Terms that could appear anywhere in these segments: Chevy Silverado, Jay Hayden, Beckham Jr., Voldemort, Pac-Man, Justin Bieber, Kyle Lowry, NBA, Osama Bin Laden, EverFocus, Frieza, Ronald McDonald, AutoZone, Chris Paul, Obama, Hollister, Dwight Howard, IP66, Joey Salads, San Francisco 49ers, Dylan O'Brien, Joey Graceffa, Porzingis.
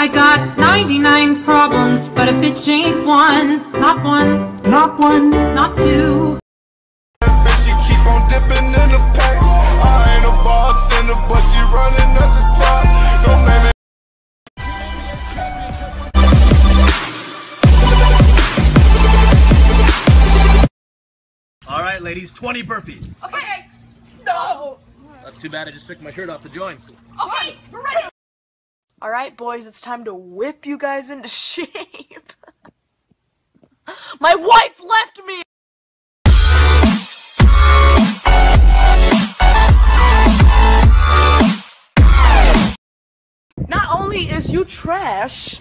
I got 99 problems, but a bitch ain't one. Not one, not one, not two. That bitch, she keep on dipping in the pack. I ain't a bartender, but she running at the top. Don't make me. All right, ladies, 20 burpees. Okay. No. That's too bad. I just took my shirt off to join. Okay, we're ready. All right, boys, it's time to whip you guys into shape. My wife left me. Not only is you trash,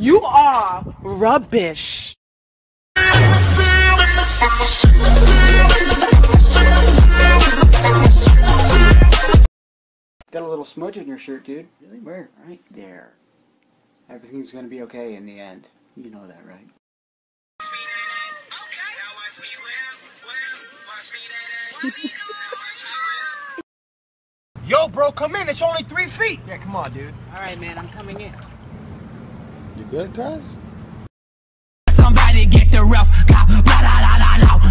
you are rubbish. Got a little smudge on your shirt, dude. Really? Where? Right there. Everything's gonna be okay in the end. You know that, right? Yo, bro, come in. It's only 3 feet. Yeah, come on, dude. All right, man. I'm coming in. You good, guys? Somebody get the rough.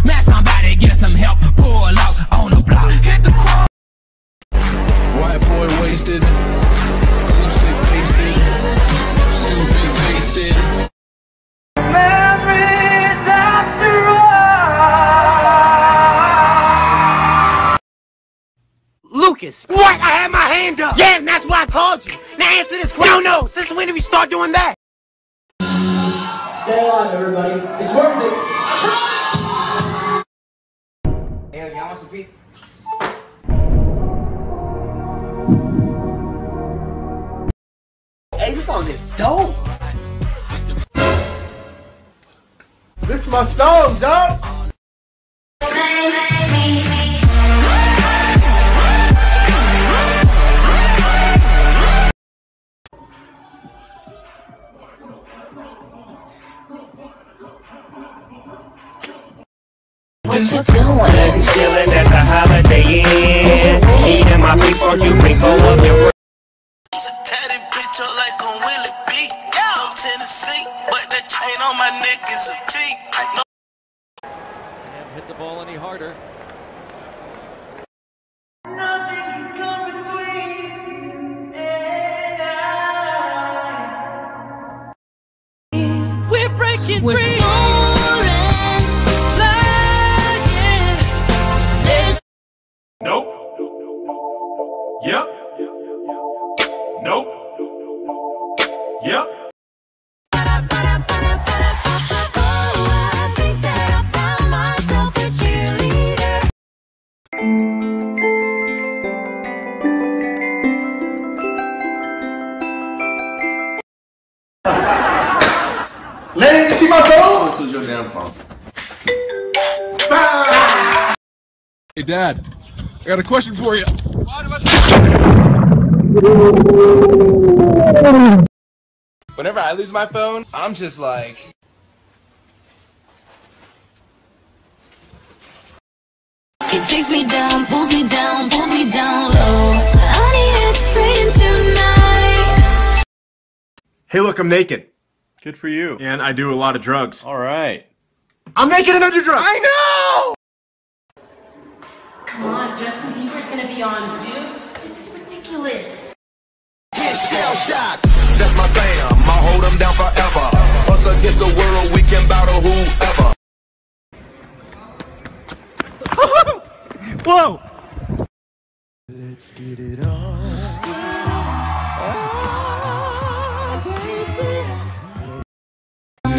Man, somebody get some help. Pull up on the block. Hit the cross. White boy wasted, lipstick pasted, stupid wasted. Memories after all. Lucas, what? I had my hand up. Yeah, and that's why I called you. Now answer this question. No, no. Since when did we start doing that? Stay alive, everybody. It's worth it. I promise. Hey, y'all want some beef? This song is dope. This my song, dog. What you doing? Chilling at the Holiday Inn. Me and my people, you bring over different. My neck is a teak. Can't hit the ball any harder. Nothing can come between. And I. We're breaking free. Nope. Yep. Nope. Yep. Lenny, you see my phone? This is your damn phone. Ah! Hey, Dad, I got a question for you. Whenever I lose my phone, I'm just like... It takes me down, pulls me down, pulls me down low. Tonight. Hey, look, I'm naked. Good for you. And I do a lot of drugs. All right. I'm naked and I do drugs. I know! Come on, Justin Bieber's gonna be on, dude. This is ridiculous. Get shell shocked. That's my thing. I'll hold them down forever. Us against the world, we can battle whoever. Whoa! Let's get it on.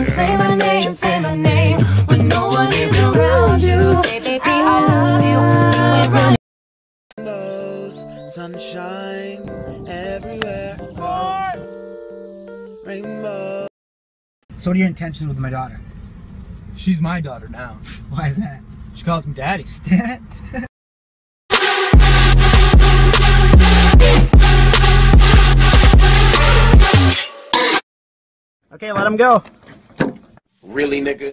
Say my name, say my name. When no one is around you, say baby I love you. Around windows, sunshine everywhere. Rainbow. So what are your intentions with my daughter? She's my daughter now. Why is that? She calls me daddy. Dad? Okay, let him go. Really, nigga?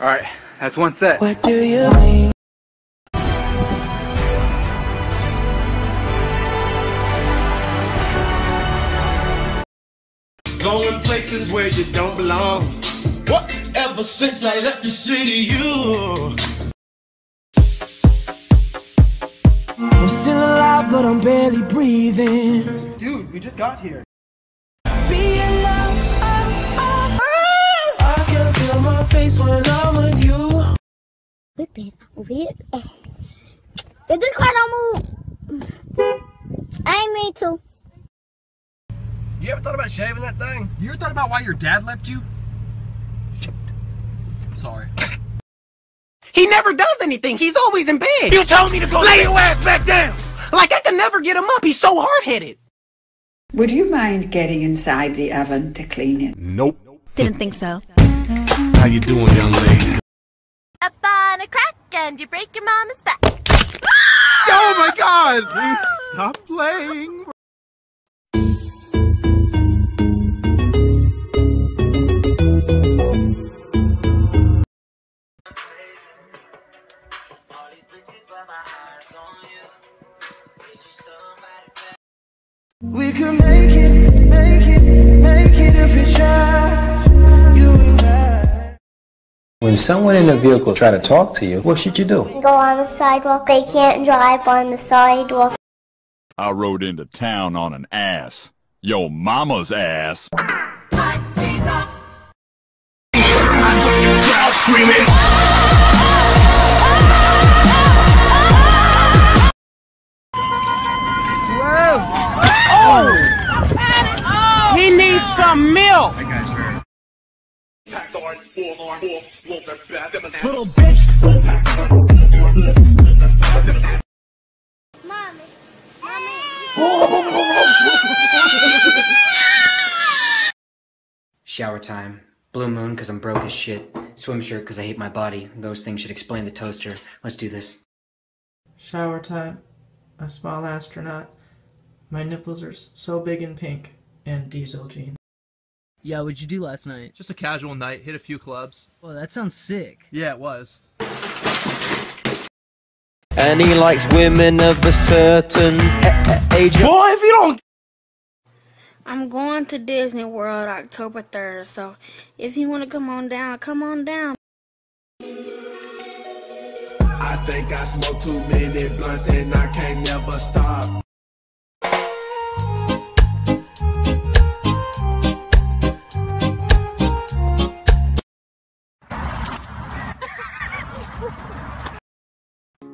All right, that's one set. What do you mean? Going places where you don't belong. What? Ever since I left the city, you. I'm still alive, but I'm barely breathing. Dude, we just got here. Face when I'm with you. Did this car don't move? I need to. You ever thought about shaving that thing? You ever thought about why your dad left you? Shit. I'm sorry. He never does anything. He's always in bed. You told me to go lay your ass back down. Like I can never get him up. He's so hard-headed. Would you mind getting inside the oven to clean it? Nope. Didn't think so. How you doing, young lady? Up on a crack and you break your mama's back. Oh my God! Stop playing. We can make it, make it, make it if you try. When someone in a vehicle try to talk to you, what should you do? Go on the sidewalk. They can't drive on the sidewalk. I rode into town on an ass. Yo mama's ass. Oh. He needs some milk. Little bitch. Mommy. Mommy. Shower time. Blue moon because I'm broke as shit. Swim shirt because I hate my body. Those things should explain the toaster. Let's do this. Shower time. A small astronaut. My nipples are so big and pink. And diesel jeans. Yeah, what'd you do last night? Just a casual night, hit a few clubs. Well, that sounds sick. Yeah, it was. And he likes women of a certain age. Boy, if you don't... I'm going to Disney World October 3rd, so if you want to come on down, come on down. I think I smoked too many blunts and I can't never stop.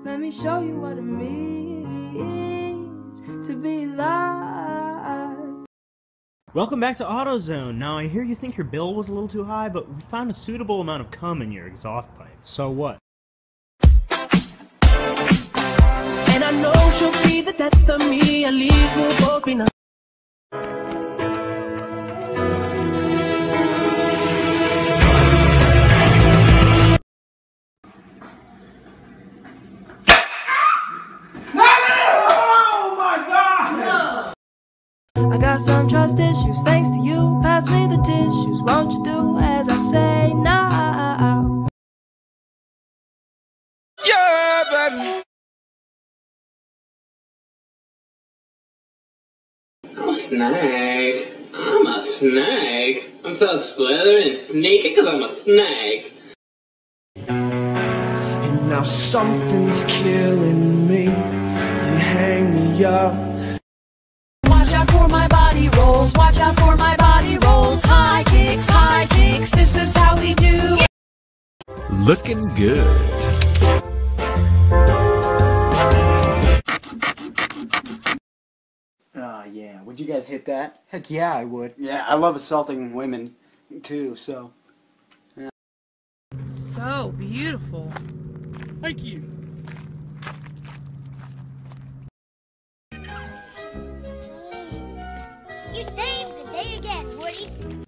Let me show you what it means to be alive. Welcome back to AutoZone. Now I hear you think your bill was a little too high, but we found a suitable amount of cum in your exhaust pipe. So what? And I know she'll be the death of me. At least we'll both be nice. Some trust issues, thanks to you. Pass me the tissues, won't you do as I say now? Yeah, baby. I'm a snake. I'm a snake. I'm so slithery and sneaky because I'm a snake. And now something's killing me. You hang me up. Watch out for my body rolls. High kicks, this is how we do. Looking good. Oh yeah, would you guys hit that? Heck yeah, I would. Yeah, I love assaulting women, too, so. Yeah. So beautiful. Thank you.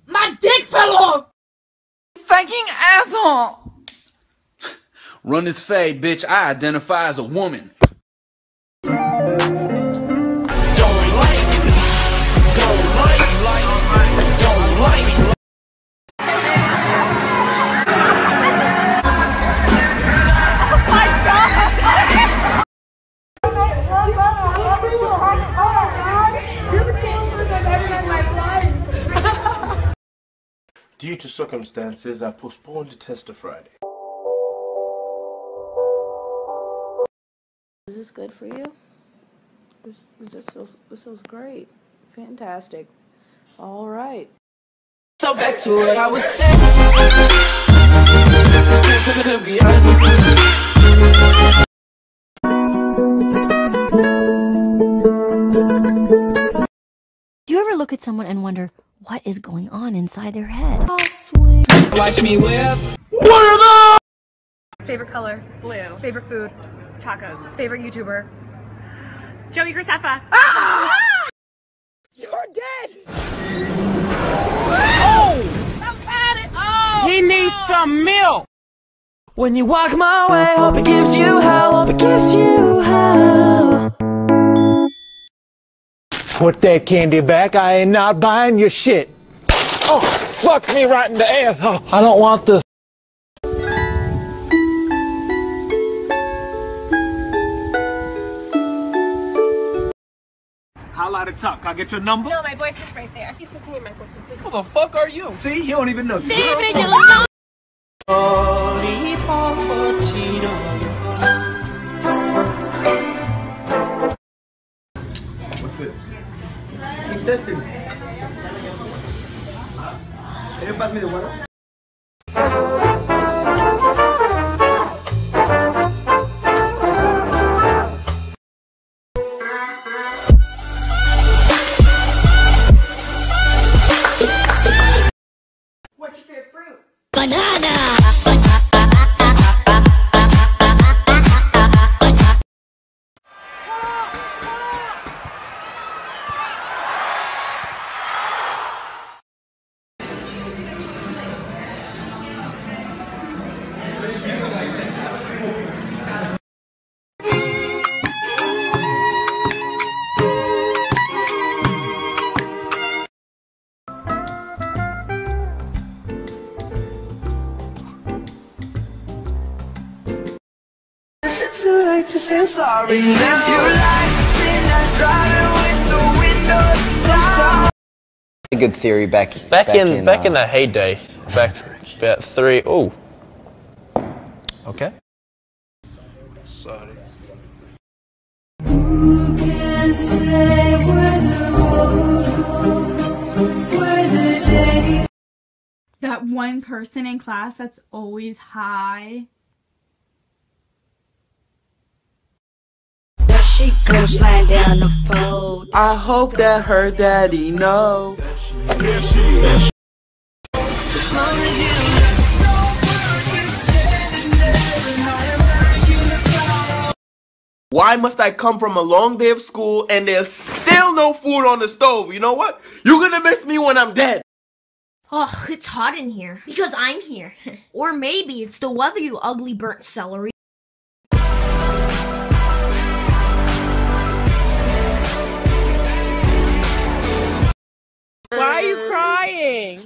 My dick fell off! Fucking asshole! Run this fade, bitch. I identify as a woman. Due to circumstances, I've postponed the test to Friday. Is this good for you? This feels great. Fantastic. All right. So back to what I was saying. Do you ever look at someone and wonder, what is going on inside their head? Oh, sweet. Watch me whip. What are those? Favorite color? Blue. Favorite food? Tacos. Favorite YouTuber? Joey Graceffa. Ah! You're dead. Oh! Somebody, oh! He needs some milk. When you walk my way, hope it gives you hell. Hope it gives you hell. Put that candy back, I ain't not buying your shit. Oh, fuck me right in the ass. Oh, I don't want this. Highlight at top, can I get your number? No, my boyfriend's right there. He's 15, my boyfriend. Who the fuck are you? See, you don't even know. What's this? He's testing. Can you pass me the water? What's your favorite fruit? Banana! To say I'm sorry now. If you like, then I drive it with the windows down. A good theory back in the heyday, back about three. Oh, okay. Sorry. Who can say where the road goes, where the day? That one person in class that's always high. She goes slide down the pole. I hope that her daddy knows. Why must I come from a long day of school and there's still no food on the stove? You know what? You're gonna miss me when I'm dead. Oh, it's hot in here. Because I'm here. Or maybe it's the weather, you ugly burnt celery. Why are you crying?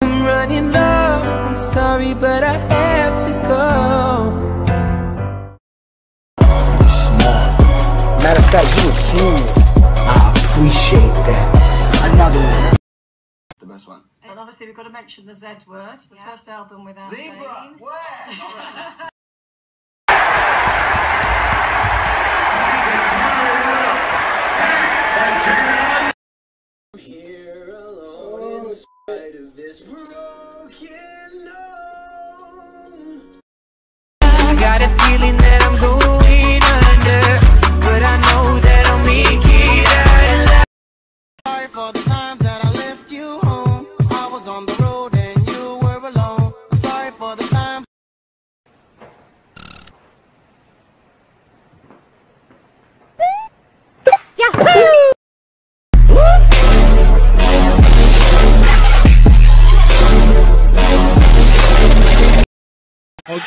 I'm running low, I'm sorry, but I have to go. I'm smart. Matter of fact, you a genius. I appreciate that. Another one. The best one. And obviously we've got to mention the Z word, the first album without Zebra! Where? Here alone inside of this broken home. I got a feeling that I'm going under, but I know that I'll make it out alive. Sorry for the times that I left you home. I was on the road and you were alone. I'm sorry for the time.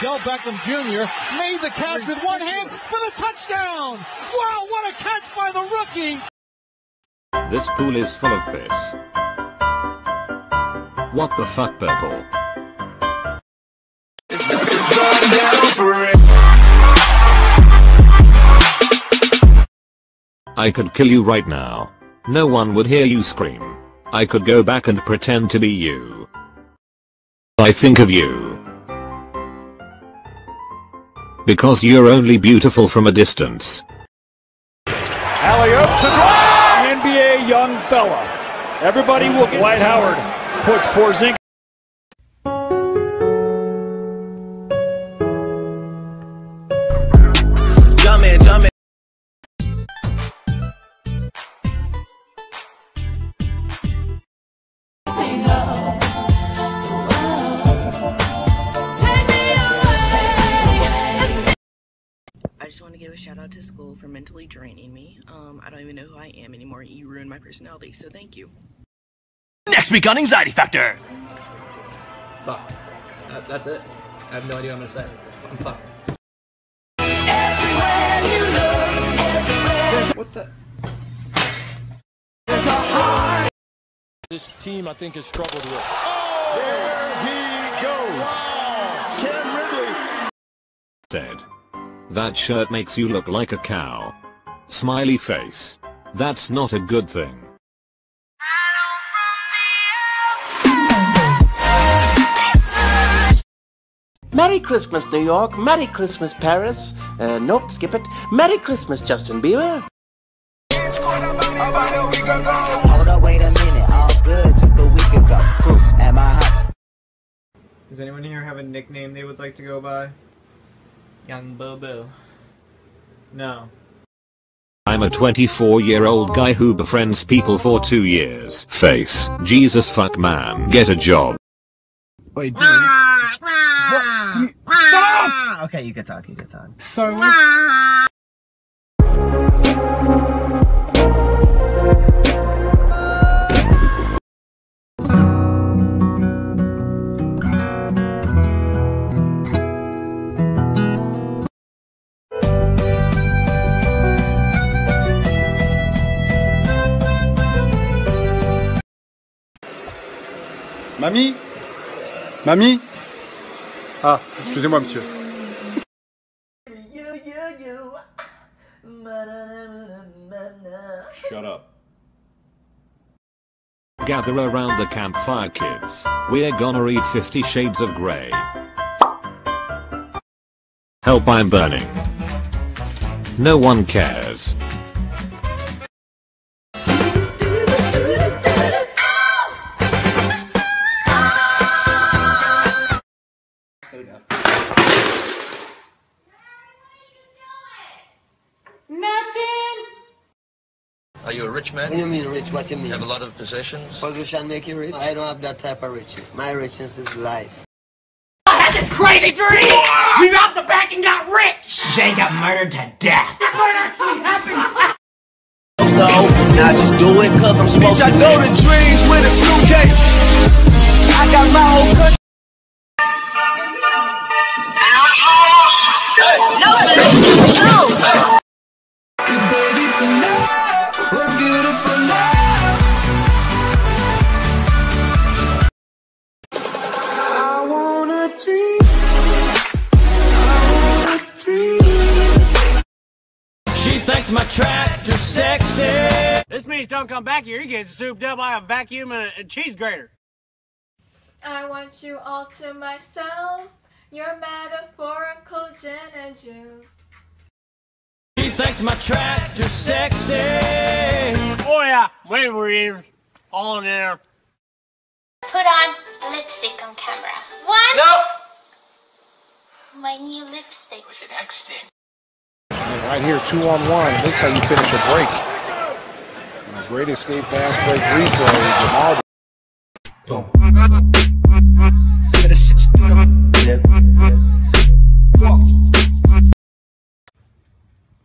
Odell Beckham Jr. made the catch with one hand for the touchdown. Wow, what a catch by the rookie. This pool is full of piss. What the fuck, purple? It's going down for it. I could kill you right now. No one would hear you scream. I could go back and pretend to be you. I think of you. Because you're only beautiful from a distance. Alley-oop to Dwight! NBA young fella. Everybody will get Dwight Howard. Puts Porzingis. I just want to give a shout out to school for mentally draining me. I don't even know who I am anymore. You ruined my personality, so thank you. Next week on Anxiety Factor! Fuck. That's it. I have no idea what I'm gonna say. I'm fucked. Everywhere you look, everywhere. What the? There's a heart. This team, I think, has struggled with. Oh, there he goes. Wow. Cam Ridley. Dead. That shirt makes you look like a cow. Smiley face. That's not a good thing. Merry Christmas, New York. Merry Christmas, Paris. Nope, skip it. Merry Christmas, Justin Bieber. Hold up, wait a minute. All good, just a week ago. At my house. Does anyone here have a nickname they would like to go by? Young Bobo. No. I'm a 24-year-old guy who befriends people for 2 years. Face. Jesus fuck, man. Get a job. Wait, dude. What? Stop! Okay, you can talk, you can talk. So... Mamie? Mamie? Ah, excusez-moi, monsieur. Shut up. Gather around the campfire, kids. We're gonna read 50 Shades of Grey. Help, I'm burning. No one cares. Are you a rich man? What do you mean rich? What do you mean? You have a lot of possessions? Position make you rich? I don't have that type of riches. My riches is life. I had this crazy dream! We robbed the bank and got rich! Jay got murdered to death. That might actually happen! So, now just do it cause I'm supposed to. I go to dreams with a suitcase. I got my whole country. No! No! She thinks my tractor sexy. This means don't come back here. You get souped up by a vacuum and a cheese grater. I want you all to myself. Your metaphorical gin and juice. She thinks my tractor sexy. Oh yeah, we were all in there. Put on lipstick on camera. What? No! My new lipstick. It was an accident. Right here, 2-on-1. This is how you finish a break. And a great escape, fast break, replay. Jamal.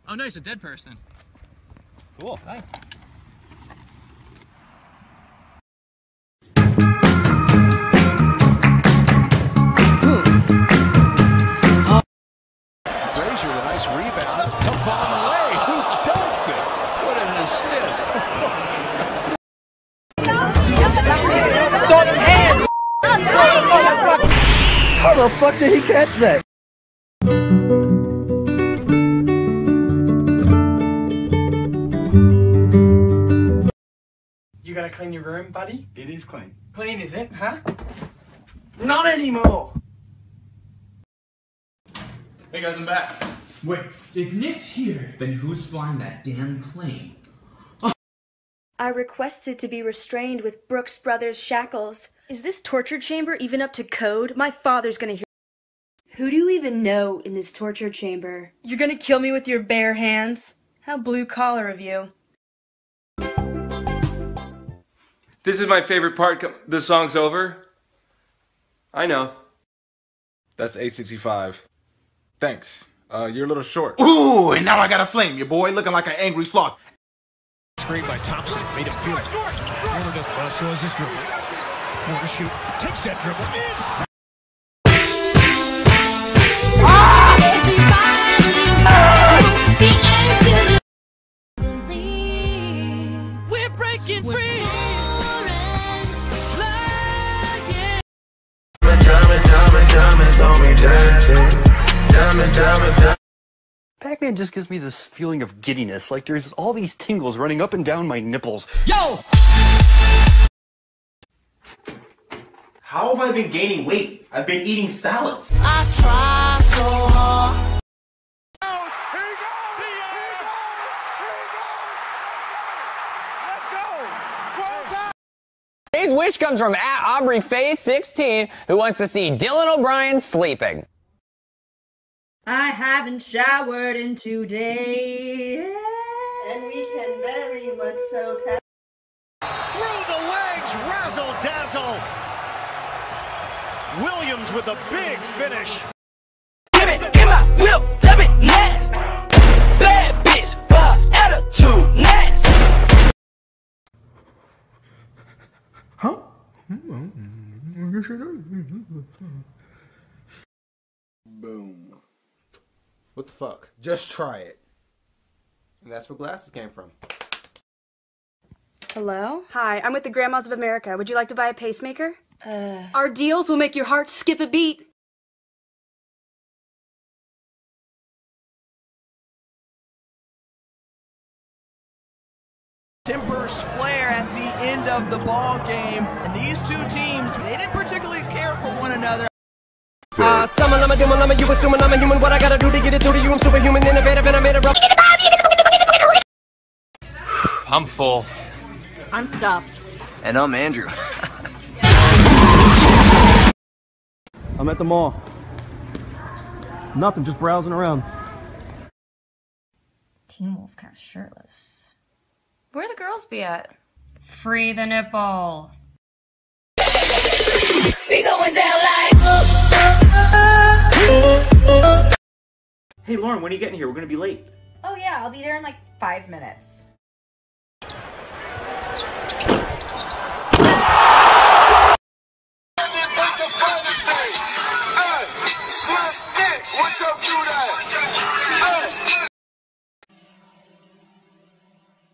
Oh, no, it's a dead person. Cool. Nice. rebound to Fonley, who dunks it. What an assist. How the fuck did he catch that? You gotta clean your room, buddy? It is clean. Clean, is it, huh? Not anymore! Hey guys, I'm back. Wait, if Nick's here, then who's flying that damn plane? Oh. I requested to be restrained with Brooks Brothers shackles. Is this torture chamber even up to code? My father's gonna hear. Who do you even know in this torture chamber? You're gonna kill me with your bare hands? How blue collar of you. This is my favorite part. The song's over. I know. That's 865. Thanks. You're a little short. Ooh, and now I got a flame, your boy, looking like an angry sloth. Screen by Thompson, made him feel it. Warner does best, so is his dribble. Warner shoot, takes that dribble. We're breaking free. Diamonds on me dancing. Diamond, diamond, diamond. Pac-Man just gives me this feeling of giddiness, like there's all these tingles running up and down my nipples. Yo! How have I been gaining weight? I've been eating salads. I try so hard. His wish comes from @AubreyFaith16, who wants to see Dylan O'Brien sleeping. I haven't showered in 2 days. And we can very much so tell. Through the legs, razzle dazzle. Williams with a big finish. Give it in my whip, give it nasty. Bad bitch, but attitude nasty. Huh? Boom. What the fuck? Just try it. And that's where glasses came from. Hello? Hi, I'm with the Grandmas of America. Would you like to buy a pacemaker? Our deals will make your heart skip a beat. Timbers flare at the end of the ball game, and these two teams, they didn't particularly care for one another. Summon, I'm a demon, I'm a you assuming I'm a human. What I gotta do to get it through to you? I'm superhuman, innovative, and I made a rock. I'm full. I'm stuffed. And I'm Andrew. I'm at the mall. Nothing, just browsing around. Teen Wolf kind of shirtless. Where the girls be at? Free the nipple. We going down like. Hey Lauren, when are you getting here? We're gonna be late. Oh yeah, I'll be there in like 5 minutes.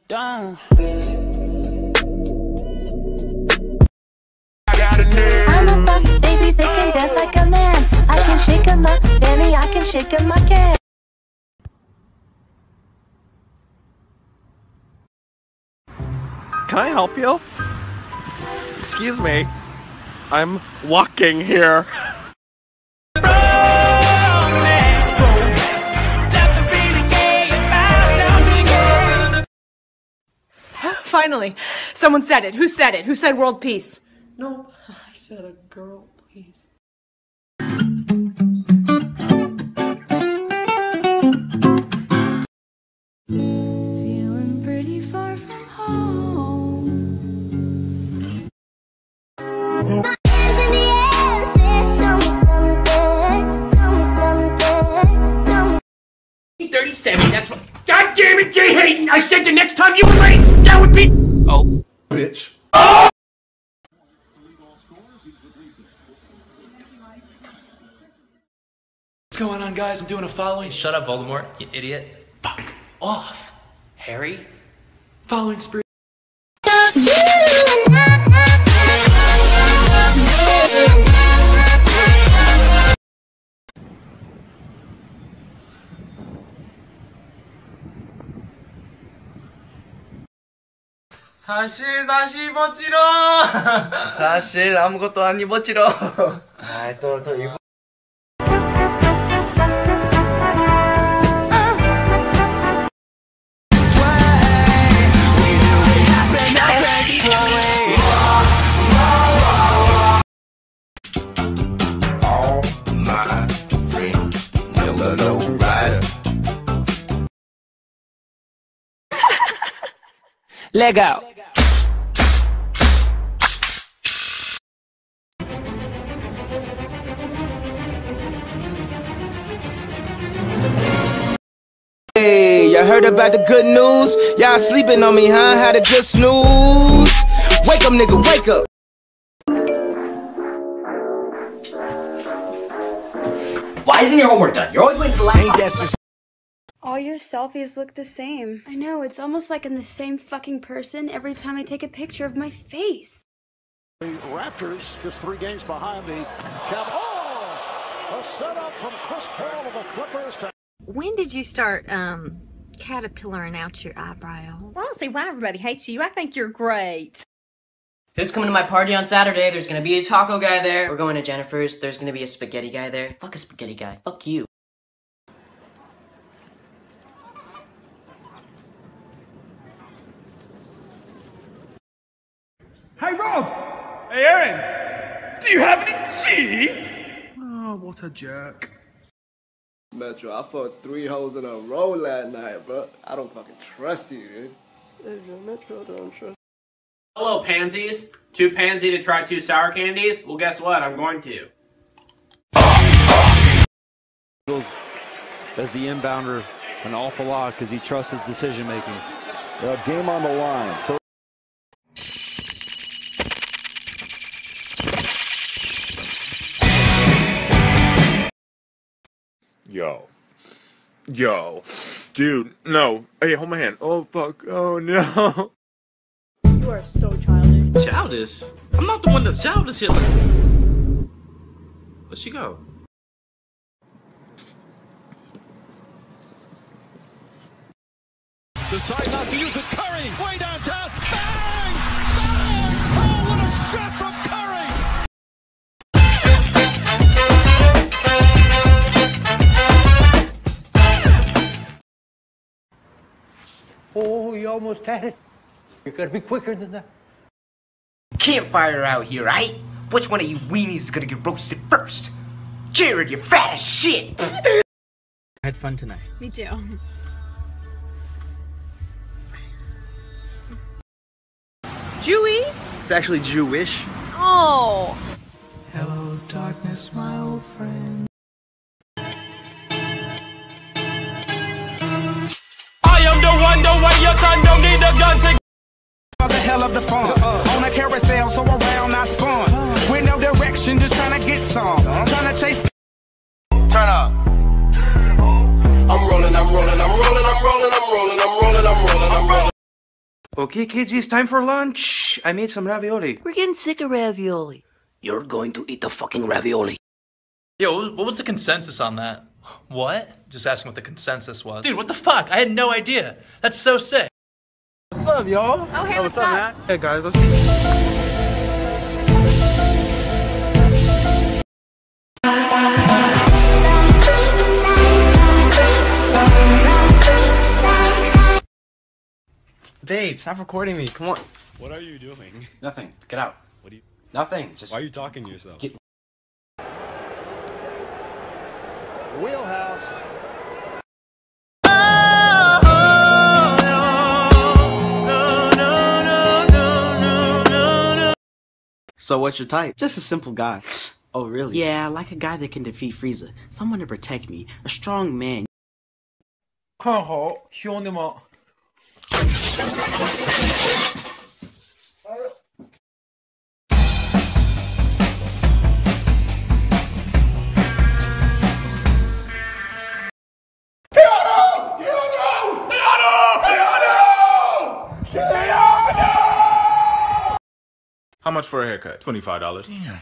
Done. I'm a buff baby that can dance like a man. I can shake him up, Fanny, I can shake him again. Can I help you? Excuse me. I'm walking here. Finally, someone said it. Who said it? Who said world peace? No, I said a girl, please. Feeling pretty far from home. That's what. God damn it, Jay Hayden! I said the next time you were late, that would be. Oh, bitch. Oh! What's going on, guys? I'm doing a following. Shut up, Voldemort, you idiot. Fuck off, Harry. Following spree. 사실 다시 멋지러. 사실 아무것도 아니 멋지러. 아, 또 일본. Leg out. Hey, y'all heard about the good news? Y'all sleeping on me, huh? Had a good snooze. Wake up, nigga, wake up. Why isn't your homework done? You're always waiting for the last. All your selfies look the same. I know, it's almost like I'm the same fucking person every time I take a picture of my face. The Raptors, just 3 games behind the Cavs. Oh! A setup from Chris Paul of the Clippers to... When did you start, caterpillaring out your eyebrows? Well, I don't see why everybody hates you. I think you're great. Who's coming to my party on Saturday? There's gonna be a taco guy there. We're going to Jennifer's. There's gonna be a spaghetti guy there. Fuck a spaghetti guy. Fuck you. Hey Rob! Hey Aaron! Do you have any tea? Oh, what a jerk. Metro, I fucked 3 hoes in a row last night, bro. I don't fucking trust you, dude. Metro, don't trust. Hello, pansies. Too pansy to try 2 sour candies? Well, guess what? I'm going to. As the inbounder, an awful lot because he trusts his decision making. Game on the line. Yo, dude, no. Hey, hold my hand. Oh, fuck. Oh, no. You are so childish. Childish? I'm not the one that's childish here. Where'd she go? Decide not to use it. Curry, way downtown. Bang! Bang! Oh, what a shot from Curry! Oh, you almost had it. You gotta be quicker than that. Campfire out here, right? Which one of you weenies is gonna get roasted first? Jared, you're fat as shit! I had fun tonight. Me too. Jewy? It's actually Jewish. Oh! Hello, darkness, my old friend. Of the phone on a carousel, so around I spun with no direction, just trying to get some, trying to chase. Turn up. I'm rolling, I'm rolling, I'm rolling, I'm rolling, I'm rolling, I'm rolling, I'm rolling, I'm rolling. Okay, kids, it's time for lunch. I made some ravioli. We're getting sick of ravioli. You're going to eat the fucking ravioli. Yo, what was the consensus on that? What? Just asking what the consensus was. Dude, what the fuck? I had no idea. That's so sick. What's up, y'all? Oh, hey, oh, what's up, man? Hey, guys, Babe, stop recording me. Come on. What are you doing? Nothing. Get out. What do you... Nothing. Just... Why are you talking to yourself? Get... Wheelhouse. So what's your type? Just a simple guy. Oh, really? Yeah, I like a guy that can defeat Frieza. Someone to protect me. A strong man. much for a haircut? $25. Damn.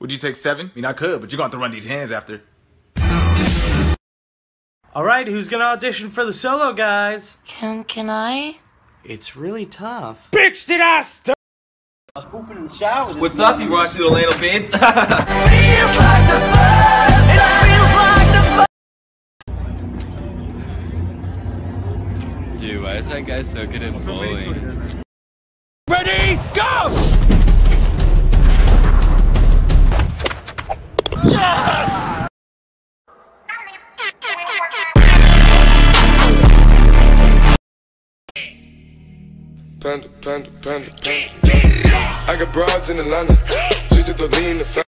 Would you take 7? I mean, I could, but you're gonna have to run these hands after. All right, who's gonna audition for the solo, guys? Can I? It's really tough. Bitch, did I stop? I was pooping in the shower. What's up, you raunchy little anal fiends? Feels like the first. It feels like the first. Dude, why is that guy so good at bowling? Ready, go! Yeah! Panda, panda, panda, panda. I got broads in Atlanta, just at the lean the flat.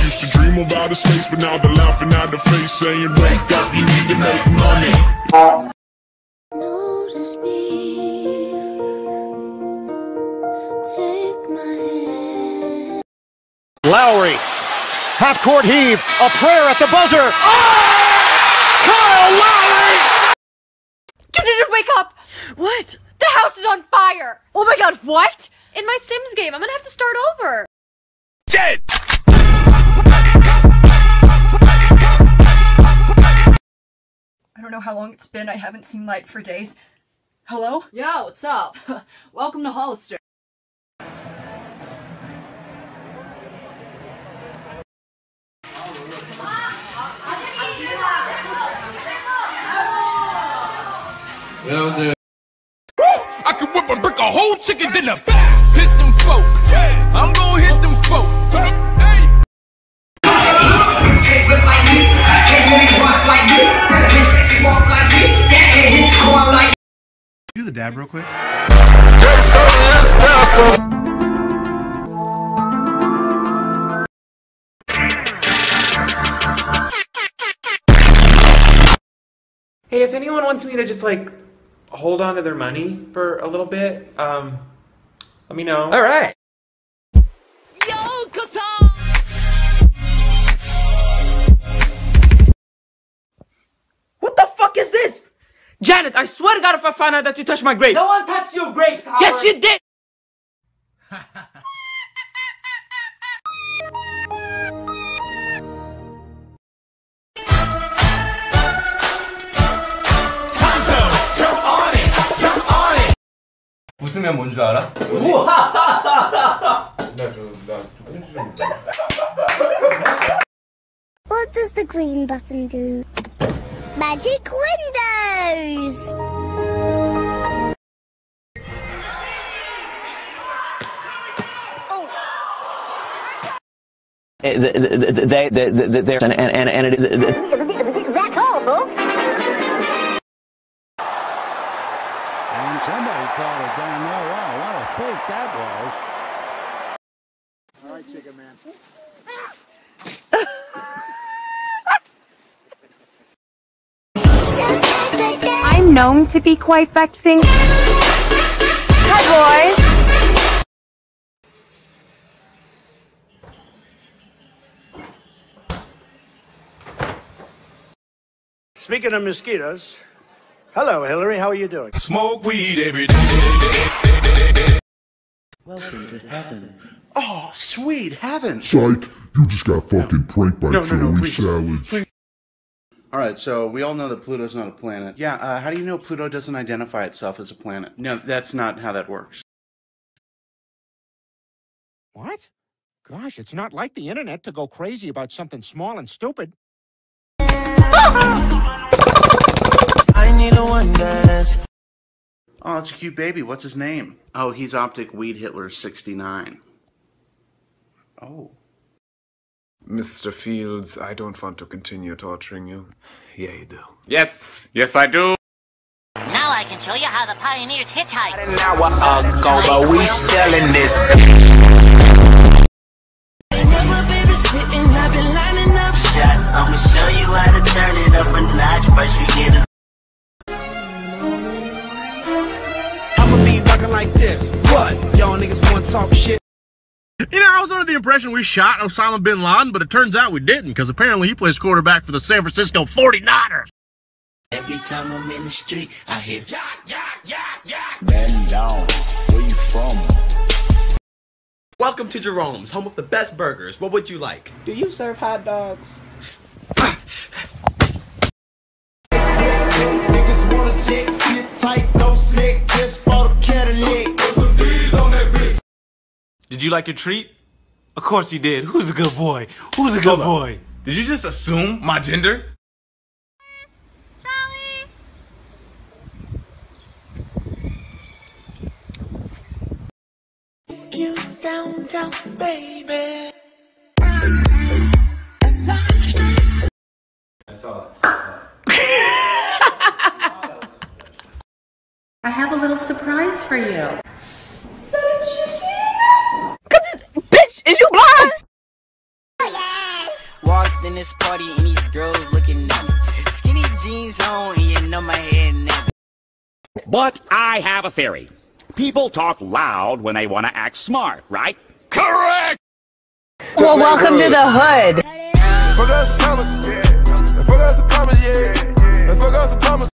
Used to dream about the space, but now they're laughing at the face, saying, wake up, you need to make money. Notice me, take my hand. Lowry, half court heave, a prayer at the buzzer. Oh! Kyle Lowry! Dude, wake up! What? The house is on fire! Oh my god, what? In my Sims game, I'm gonna have to start over! Dead! I don't know how long it's been, I haven't seen light for days. Hello? Yo, what's up? Welcome to Hollister. Yo, dude. I could whip and brick a whole chicken dinner. Hit them folk. I'm gonna hit them folk. Hey. Can't whip like me. Can't really walk like this. Can't sexy walk like me. That can't hit the core like me. Do the dab real quick. Hey, if anyone wants me to just like hold on to their money for a little bit, let me know. All right. What the fuck is this? Janet, I swear to God if I find out that you touched my grapes. No one touched your grapes, Howard. Yes, you did. 웃으면 뭔 줄 알아? What does the green button do? Magic windows! That's horrible! Somebody called it down there. Wow, what a fake that was. All right, chicken man. I'm known to be quite vexing. Hi, boys. Speaking of mosquitoes, hello, Hillary. How are you doing? Smoke weed every day. Welcome to heaven. Oh, sweet heaven. Psych, you just got fucking pranked by Joey Salads. Alright, so we all know that Pluto's not a planet. Yeah, how do you know Pluto doesn't identify itself as a planet? No, that's not how that works. What? Gosh, it's not like the internet to go crazy about something small and stupid. Oh, that's a cute baby. What's his name? Oh, he's Optic Weed Hitler 69. Oh. Mr. Fields, I don't want to continue torturing you. Yeah, you do. Yes! Yes, I do! Now I can show you how the pioneers hitchhiked. An hour ago, but we still in this. Yes, I'm gonna show you how to turn it up a notch, but you get a like this. What? Y'all niggas wanna talk shit? You know, I was under the impression we shot Osama Bin Laden, but it turns out we didn't, because apparently he plays quarterback for the San Francisco 49ers. Every time I'm in the street, I hear yacht, yacht, yacht, yacht. Man down, where you from? Welcome to Jerome's, home of the best burgers. What would you like? Do you serve hot dogs? Niggas wanna check, sit tight, no slick, just bought a Cadillac. Put some D's on that bitch. Did you like your treat? Of course you did. Who's a good boy? Who's a good boy? Did you just assume my gender? You downtown, baby. That's all. I have a little surprise for you. Is that a chicken? Bitch, is you blind? Yes. Walked in this party and these girls looking at me. Skinny jeans on and you know my head never. But I have a theory. People talk loud when they want to act smart, right? Correct! Well, welcome to the hood. Fuck us a promise, yeah. Fuck us a promise, yeah. Fuck us a promise.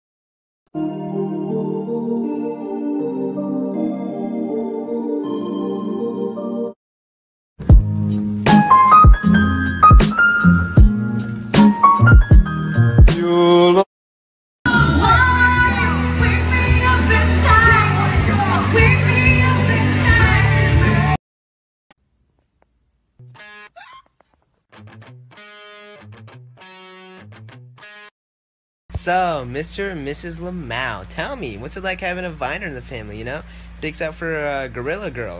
So, Mr. and Mrs. Lamau, tell me, what's it like having a viner in the family, you know? Digs out for a gorilla girl.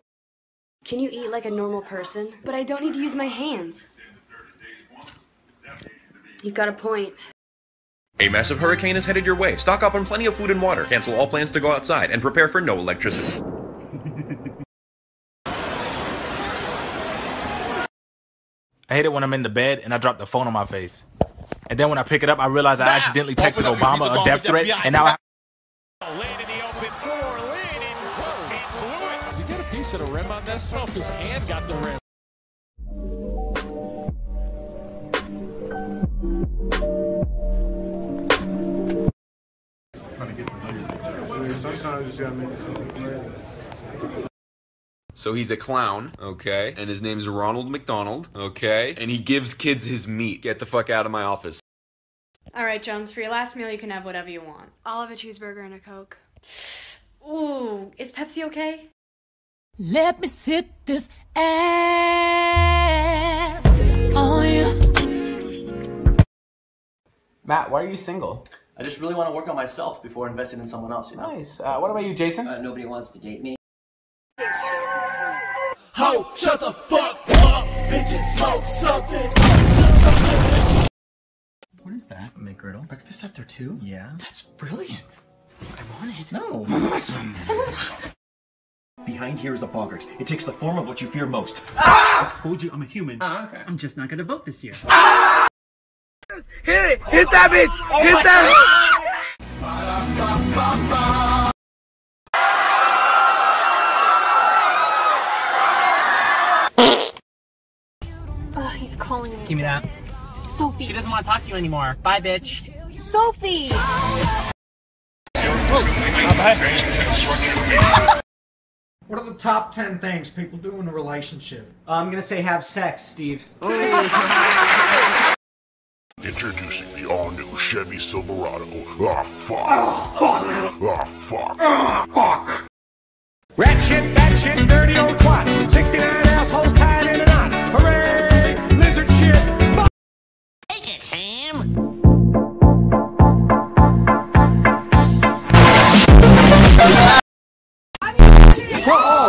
Can you eat like a normal person? But I don't need to use my hands. You've got a point. A massive hurricane is headed your way. Stock up on plenty of food and water. Cancel all plans to go outside and prepare for no electricity. I hate it when I'm in the bed and I drop the phone on my face. And then when I pick it up, I realize I accidentally texted Obama a death threat, and now I... Land in the open floor, land in close, and blew it. Does he get a piece of the rim on this? Oh, his hand got the rim. Sometimes you just gotta make it something. So he's a clown, okay, and his name is Ronald McDonald, okay, and he gives kids his meat. Get the fuck out of my office. All right, Jones, for your last meal, you can have whatever you want. I'll have a cheeseburger and a Coke. Ooh, is Pepsi okay? Let me sit this ass on you. Matt, why are you single? I just really want to work on myself before investing in someone else, you know? Nice. What about you, Jason? Nobody wants to date me. Ho, shut the fuck up, bitch, and smoke something. What is that? McGriddle. Breakfast after 2? Yeah. That's brilliant. I want it. No. Awesome. Behind here is a boggart. It takes the form of what you fear most. Ah! I told you I'm a human. Ah, okay. I'm just not gonna vote this year. Ah! Hit it! Hit that bitch! Oh, hit that! Calling me. Give me that. Sophie. She doesn't want to talk to you anymore. Bye, bitch. Sophie! What are the top 10 things people do in a relationship? I'm gonna say have sex, Steve. Introducing the all-new Chevy Silverado. Ah, oh, fuck. Ah, oh, fuck. Ah, oh, fuck. Ah, oh, fuck. Ratchet, batshit, dirty old twat. 69 assholes tied in a knot. Hooray! Whoa!